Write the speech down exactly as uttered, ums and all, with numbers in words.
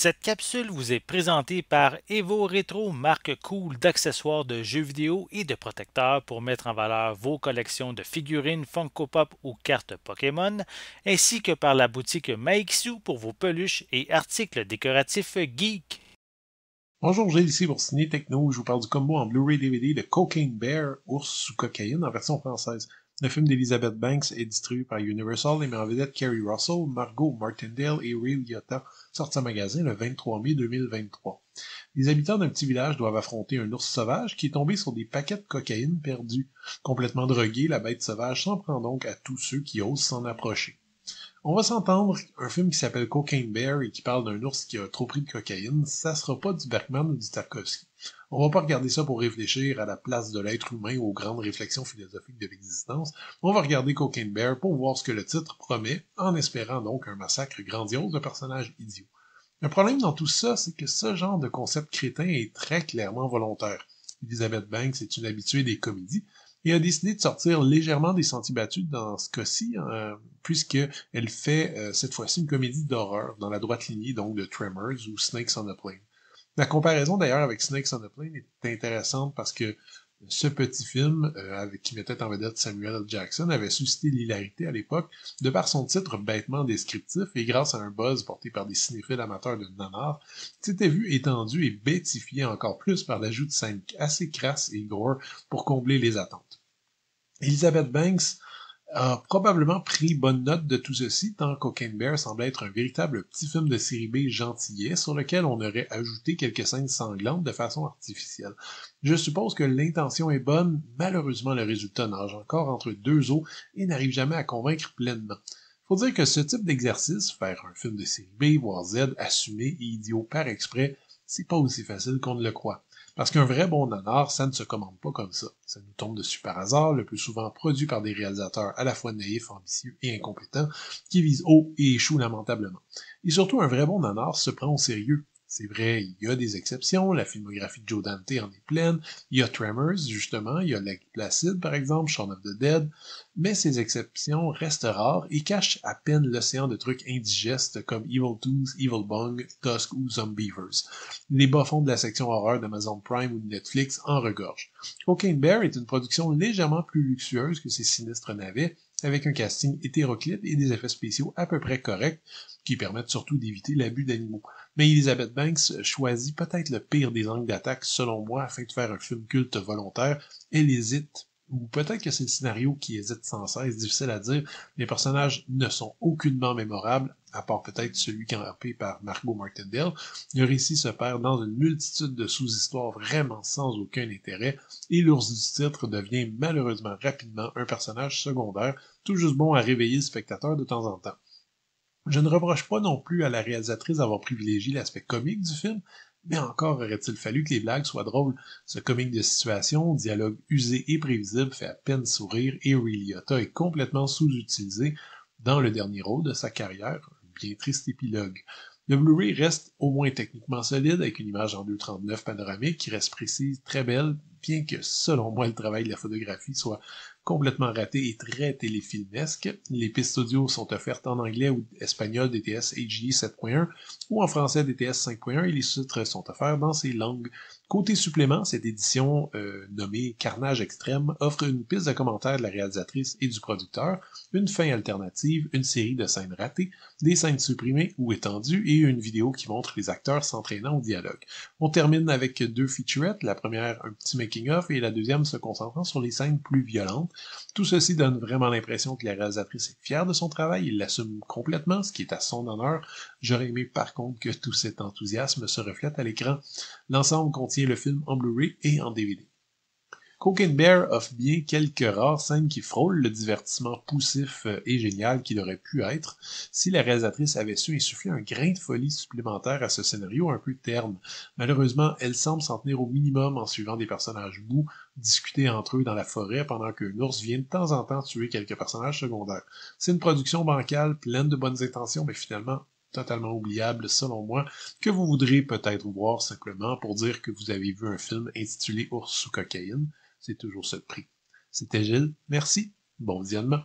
Cette capsule vous est présentée par Evo Retro, marque cool d'accessoires de jeux vidéo et de protecteurs pour mettre en valeur vos collections de figurines Funko Pop ou cartes Pokémon, ainsi que par la boutique Maixou pour vos peluches et articles décoratifs geek. Bonjour, j'ai ici pour Ciné-Techno, je vous parle du combo en Blu-ray D V D de Cocaine Bear, Ours sous cocaïne en version française. Le film d'Elizabeth Banks est distribué par Universal et met en vedette Keri Russell, Margot Martindale et Ray Liotta, sorti en magasin le vingt-trois mai deux mille vingt-trois. Les habitants d'un petit village doivent affronter un ours sauvage qui est tombé sur des paquets de cocaïne perdus. Complètement drogué, la bête sauvage s'en prend donc à tous ceux qui osent s'en approcher. On va s'entendre, un film qui s'appelle Cocaine Bear et qui parle d'un ours qui a trop pris de cocaïne, ça sera pas du Bergman ou du Tarkovsky. On va pas regarder ça pour réfléchir à la place de l'être humain ou aux grandes réflexions philosophiques de l'existence. On va regarder Cocaine Bear pour voir ce que le titre promet, en espérant donc un massacre grandiose de personnages idiots. Le problème dans tout ça, c'est que ce genre de concept crétin est très clairement volontaire. Elizabeth Banks est une habituée des comédies et a décidé de sortir légèrement des sentiers battus dans ce cas-ci, euh, puisqu'elle fait euh, cette fois-ci une comédie d'horreur dans la droite lignée donc de Tremors ou Snakes on a Plane. La comparaison d'ailleurs avec Snakes on a Plane est intéressante parce que ce petit film, euh, avec, qui mettait en vedette Samuel L. Jackson, avait suscité l'hilarité à l'époque de par son titre bêtement descriptif et grâce à un buzz porté par des cinéphiles amateurs de nanars, s'était vu étendu et bêtifié encore plus par l'ajout de scènes assez crasses et gore pour combler les attentes. Elizabeth Banks a probablement pris bonne note de tout ceci, tant Cocaine Bear semble être un véritable petit film de série B gentillet sur lequel on aurait ajouté quelques scènes sanglantes de façon artificielle. Je suppose que l'intention est bonne, malheureusement le résultat nage encore entre deux eaux et n'arrive jamais à convaincre pleinement. Faut dire que ce type d'exercice, faire un film de série B, voire Z, assumé et idiot par exprès, c'est pas aussi facile qu'on ne le croit. Parce qu'un vrai bon nanar, ça ne se commande pas comme ça. Ça nous tombe dessus par hasard, le plus souvent produit par des réalisateurs à la fois naïfs, ambitieux et incompétents, qui visent haut et échouent lamentablement. Et surtout, un vrai bon nanar se prend au sérieux. C'est vrai, il y a des exceptions, la filmographie de Joe Dante en est pleine, il y a Tremors, justement, il y a Lake Placid, par exemple, Shaun of the Dead, mais ces exceptions restent rares et cachent à peine l'océan de trucs indigestes comme Evil Toes, Evil Bung, Tusk ou Zombievers. Les bas-fonds de la section horreur d'Amazon Prime ou de Netflix en regorgent. Cocaine Bear est une production légèrement plus luxueuse que ses sinistres navets, avec un casting hétéroclite et des effets spéciaux à peu près corrects, qui permettent surtout d'éviter l'abus d'animaux. Mais Elizabeth Banks choisit peut-être le pire des angles d'attaque, selon moi, afin de faire un film culte volontaire. Elle hésite, ou peut-être que c'est le scénario qui hésite sans cesse, difficile à dire. Les personnages ne sont aucunement mémorables, à part peut-être celui campé par Margot Martindale. Le récit se perd dans une multitude de sous-histoires vraiment sans aucun intérêt, et l'ours du titre devient malheureusement rapidement un personnage secondaire, tout juste bon à réveiller le spectateur de temps en temps. Je ne reproche pas non plus à la réalisatrice d'avoir privilégié l'aspect comique du film, mais encore aurait-il fallu que les blagues soient drôles. Ce comique de situation, dialogue usé et prévisible, fait à peine sourire, et Ray Liotta est complètement sous-utilisé dans le dernier rôle de sa carrière, un bien triste épilogue. Le Blu-ray reste au moins techniquement solide, avec une image en deux trente-neuf panoramique qui reste précise, très belle, bien que selon moi le travail de la photographie soit complètement raté et très téléfilmesque. Les pistes audio sont offertes en anglais ou espagnol D T S H D sept point un ou en français D T S cinq point un et les sous-titres sont offerts dans ces langues. Côté supplément, cette édition euh, nommée Carnage Extrême offre une piste de commentaires de la réalisatrice et du producteur, une fin alternative, une série de scènes ratées, des scènes supprimées ou étendues et une vidéo qui montre les acteurs s'entraînant au dialogue. On termine avec deux featurettes, la première un petit making-of et la deuxième se concentrant sur les scènes plus violentes. Tout ceci donne vraiment l'impression que la réalisatrice est fière de son travail, il l'assume complètement, ce qui est à son honneur. J'aurais aimé par contre que tout cet enthousiasme se reflète à l'écran. L'ensemble contient le film en Blu-ray et en D V D. Cocaine Bear offre bien quelques rares scènes qui frôlent le divertissement poussif et génial qu'il aurait pu être si la réalisatrice avait su insuffler un grain de folie supplémentaire à ce scénario un peu terne. Malheureusement, elle semble s'en tenir au minimum en suivant des personnages mous, discuter entre eux dans la forêt pendant qu'un ours vient de temps en temps tuer quelques personnages secondaires. C'est une production bancale, pleine de bonnes intentions, mais finalement totalement oubliable selon moi, que vous voudrez peut-être voir simplement pour dire que vous avez vu un film intitulé Ours sous cocaïne. C'est toujours ce prix. C'était Gilles, merci, bon visionnement.